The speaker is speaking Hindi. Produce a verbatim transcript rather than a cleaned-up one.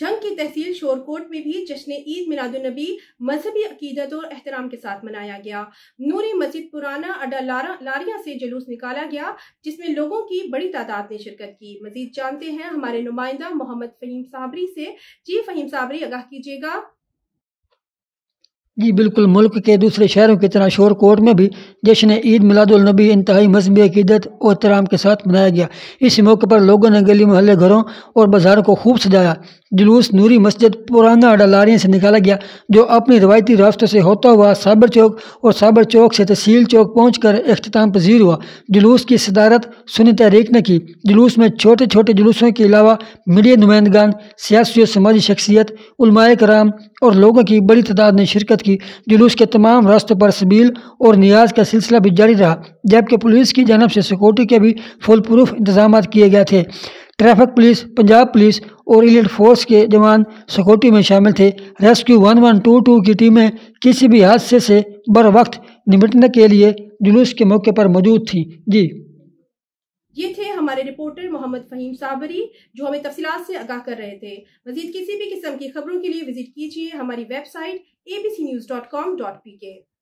झंग की तहसील शोरकोट में भी जश्न ईद मिलादुल नबी मजहबी अकीदत और एहतराम के साथ मनाया गया। नूरी मस्जिद पुराना अड्डा लारिया से जुलूस निकाला गया जिसमें लोगों की बड़ी तादाद ने शिरकत की। मजीद जानते हैं हमारे नुमाइंदा मोहम्मद फहीम साबरी से। जी फहीम साबरी, आगाह कीजिएगा। जी बिल्कुल, मुल्क के दूसरे शहरों की तरह शोरकोट में भी जश्न ईद मिलाद उल नबी इंतहाई मजहबी अकीदत और एहतराम के साथ मनाया गया। इस मौके पर लोगों ने गली मोहल्ले, घरों और बाजारों को खूब सजाया। जुलूस नूरी मस्जिद पुराना अड्डा लारिया से निकाला गया जो अपने रवायती रास्तों से होता हुआ साबर चौक और साबर चौक से तहसील चौक पहुँच कर अख्ताम पजीर हुआ। जुलूस की सदारत सुनी तहरीक ने की। जुलूस में छोटे छोटे जुलूसों के अलावा मीडिया नुमाइंदान, सियासी और समाजी शख्सियत, उलमाए कराम और लोगों की बड़ी तादाद ने शिरकत की। जुलूस के तमाम रास्तों पर सबील और नियाज का सिलसिला भी जारी रहा, जबकि पुलिस की जानब से सिक्योरिटी के भी फुल प्रूफ इंतजाम किए गए थे। ट्रैफिक पुलिस, पंजाब पुलिस और एलिट फोर्स के जवान सिक्योरिटी में शामिल थे। रेस्क्यू ग्यारह बाईस की टीमें किसी भी हादसे से बर वक्त निपटने के लिए जुलूस के मौके पर मौजूद थी। जी ये थे हमारे रिपोर्टर मोहम्मद फहीम साबरी जो हमें तफसीलात से आगाह कर रहे थे। मजीद किसी भी किस्म की खबरों के लिए विजिट कीजिए हमारी website A B C news dot com dot P के।